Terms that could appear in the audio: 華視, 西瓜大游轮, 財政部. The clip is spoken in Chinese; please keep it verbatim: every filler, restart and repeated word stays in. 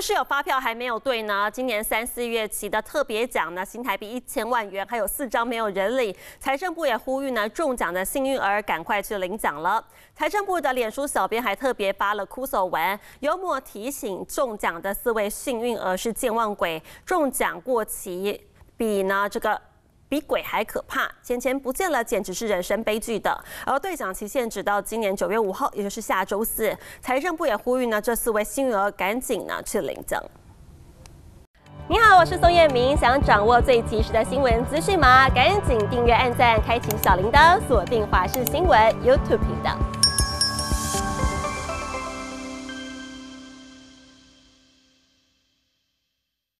么是有发票还没有兑呢？今年三四月起的特别奖呢，新台币一千万元，还有四张没有人领。财政部也呼吁呢，中奖的幸运儿赶快去领奖了。财政部的脸书小编还特别发了哭手文，尤默提醒中奖的四位幸运儿是健忘鬼，中奖过期比呢这个。 比鬼还可怕，钱钱不见了，简直是人生悲剧的。而兑奖期限直到今年九月五号，也就是下周四。财政部也呼吁呢，这四位幸运儿赶紧呢去领奖。你好，我是宋彦明，想掌握最及时的新闻资讯吗？赶紧订阅、按赞、开启小铃铛，锁定华视新闻 YouTube 频道。